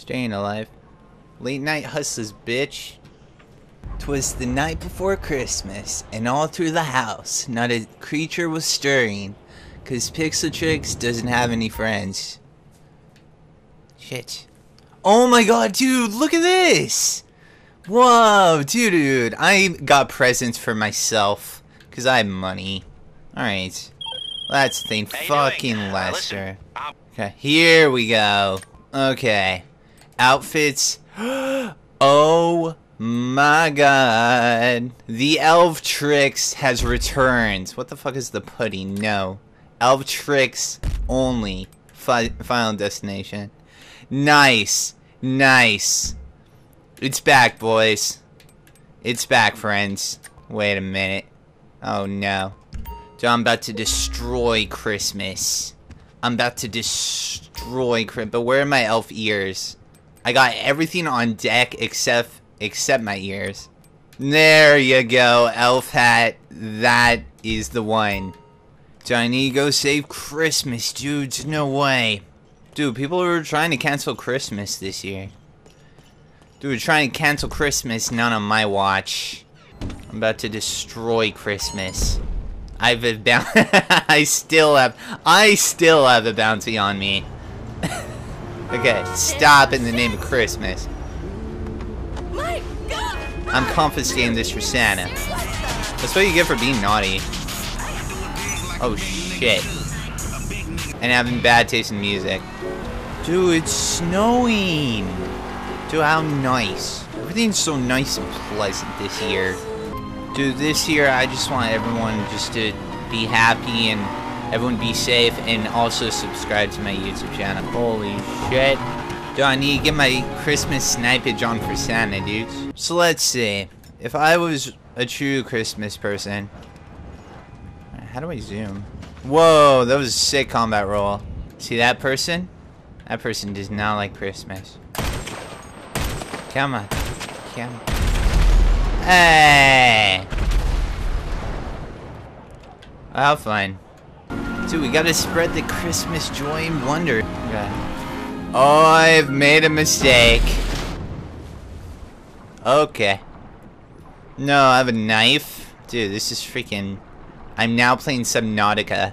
Staying alive. Late night hustlers, bitch. 'Twas the night before Christmas, and all through the house, not a creature was stirring, 'cause Pixel Tricks doesn't have any friends. Shit. Oh my god, dude, look at this! Whoa, dude, I got presents for myself, 'cause I have money. Alright. That's the thing, fucking Lester. Okay, here we go. Okay. Outfits. Oh my god. The ElfTrixx has returned. What the fuck is the pudding? No. ElfTrixx only. Final Destination. Nice. Nice. It's back, boys. It's back, friends. Wait a minute. Oh no. So I'm about to destroy Christmas. I'm about to destroy Christmas. But where are my elf ears? I got everything on deck except my ears. There you go, elf hat. That is the one. So I need to go save Christmas, dudes. No way. Dude, people are trying to cancel Christmas this year. Dude, trying to cancel Christmas, not on my watch. I'm about to destroy Christmas. I've been I still have a bounty on me. Okay, stop in the name of Christmas. I'm confiscating this for Santa. That's what you get for being naughty. Oh shit. And having bad taste in music. Dude, it's snowing. Dude, how nice. Everything's so nice and pleasant this year. Dude, this year I just want everyone just to be happy and everyone be safe, and also subscribe to my YouTube channel. Holy shit. Dude, I need to get my Christmas snipage on for Santa, dudes. So let's see. If I was a true Christmas person. How do I zoom? Whoa, that was a sick combat roll. See that person? That person does not like Christmas. Come on. Come on. Hey! How fun. Dude, we gotta spread the Christmas joy and wonder. Okay. Oh, I've made a mistake. Okay. No, I have a knife. Dude, this is freaking... I'm now playing Subnautica.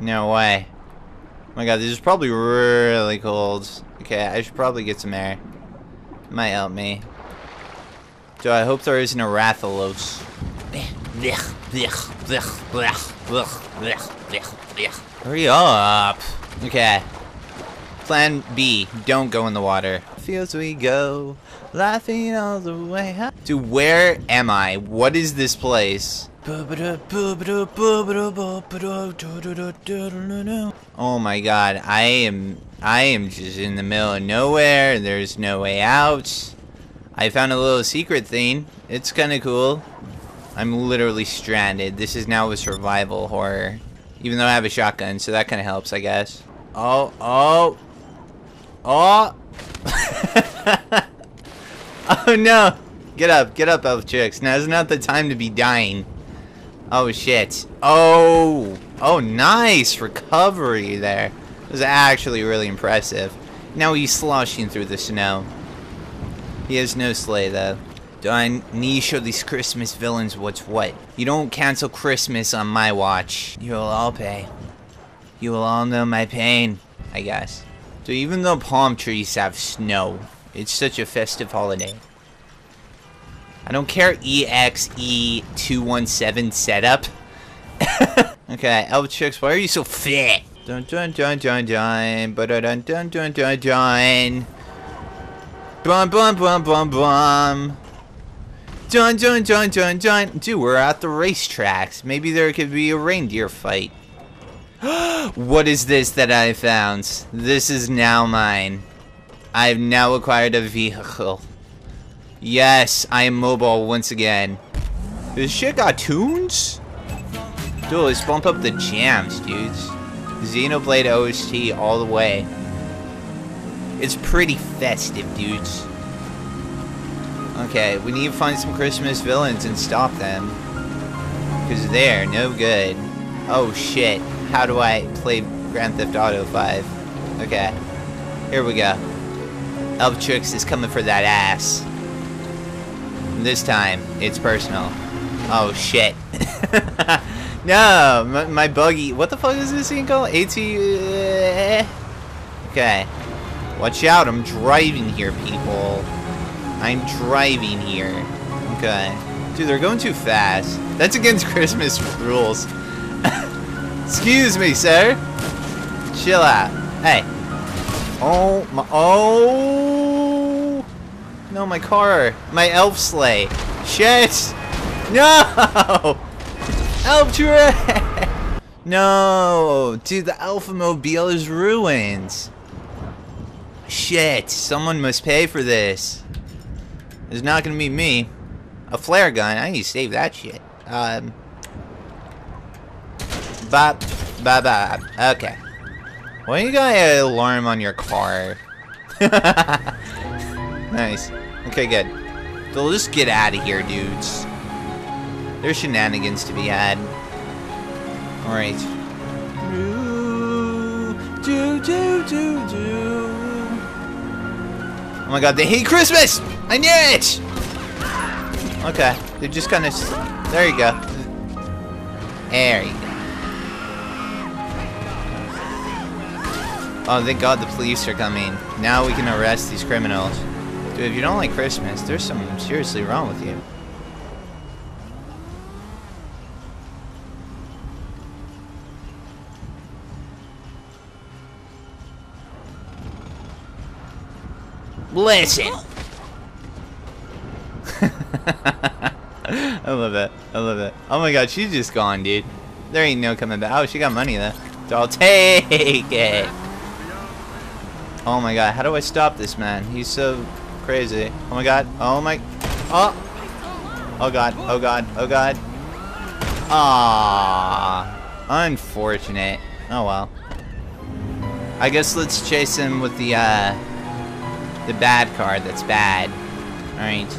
No way. Oh my god, this is probably really cold. Okay, I should probably get some air. Might help me. So I hope there isn't a Rathalos. Hurry up. Okay. Plan B. Don't go in the water. Fields we go, laughing all the way up. Dude, where am I? What is this place? Oh my god. I am just in the middle of nowhere. There's no way out. I found a little secret thing. It's kinda cool. I'm literally stranded. This is now a survival horror. Even though I have a shotgun, so that kinda helps, I guess. Oh, oh. Oh! Oh no! Get up, ElfTrixx. Now's not the time to be dying. Oh shit. Oh! Oh, nice recovery there. It was actually really impressive. Now he's sloshing through the snow. He has no sleigh, though. Do I need to show these Christmas villains what's what? You don't cancel Christmas on my watch. You will all pay. You will all know my pain, I guess. So even though palm trees have snow, it's such a festive holiday. I don't care EXE217 setup. Okay, ElfTrixx, why are you so fit? Dun-dun-dun-dun-dun. Bum bum bum bum bum. Dun dun dun dun dun. Dude, we're at the racetracks. Maybe there could be a reindeer fight. What is this that I found? This is now mine. I have now acquired a vehicle. Yes, I am mobile once again. This shit got tunes? Dude, let's bump up the jams, dudes. Xenoblade OST all the way. It's pretty festive, dudes. Okay, we need to find some Christmas villains and stop them. Because they're no good. Oh shit, how do I play Grand Theft Auto V? Okay, here we go. ElfTrixx is coming for that ass. This time, it's personal. Oh, shit. No, my buggy. What the fuck is this thing called? AT... Okay. Watch out, I'm driving here, people. I'm driving here. Okay. Dude, they're going too fast. That's against Christmas rules. Excuse me, sir. Chill out. Hey. Oh, my... Oh! No, my car. My elf sleigh. Shit! No! ElfTrixx! No! Dude, the Alphamobile is ruined. Shit, someone must pay for this. It's not gonna be me. A flare gun, I need to save that shit. Bop, bop, bop. Okay. Why you got an alarm on your car? Nice. Okay, good. So let's get out of here, dudes. There's shenanigans to be had. Alright. Oh my god, they hate Christmas! I knew it! Okay, they're just kind of... There you go. There you go. Oh, thank god the police are coming. Now we can arrest these criminals. Dude, if you don't like Christmas, there's something seriously wrong with you. Listen. I love it. I love it. Oh my god, she's just gone, dude. There ain't no coming back. Oh, she got money though. So I'll take it. Oh my god, how do I stop this man? He's so crazy. Oh my god. Oh my. Oh. Oh god. Oh god. Oh god. Ah. Unfortunate. Oh well. I guess let's chase him with the bad card that's bad. Alright.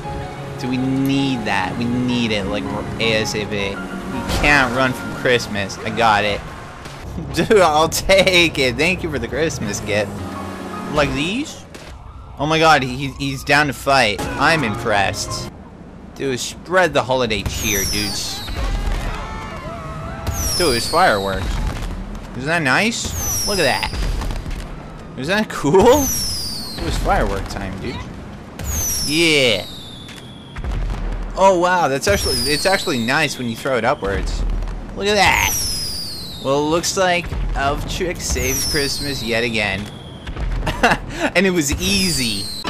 So we need that. We need it like ASAP. We can't run from Christmas. I got it. Dude, I'll take it. Thank you for the Christmas gift. Like these? Oh my god, he's down to fight. I'm impressed. Dude, spread the holiday cheer, dudes. Dude, it's fireworks. Isn't that nice? Look at that. Is that cool? It was firework time, dude. Yeah. Oh wow, that's actually, it's actually nice when you throw it upwards. Look at that. Well, it looks like ElfTrixx saves Christmas yet again. And it was easy.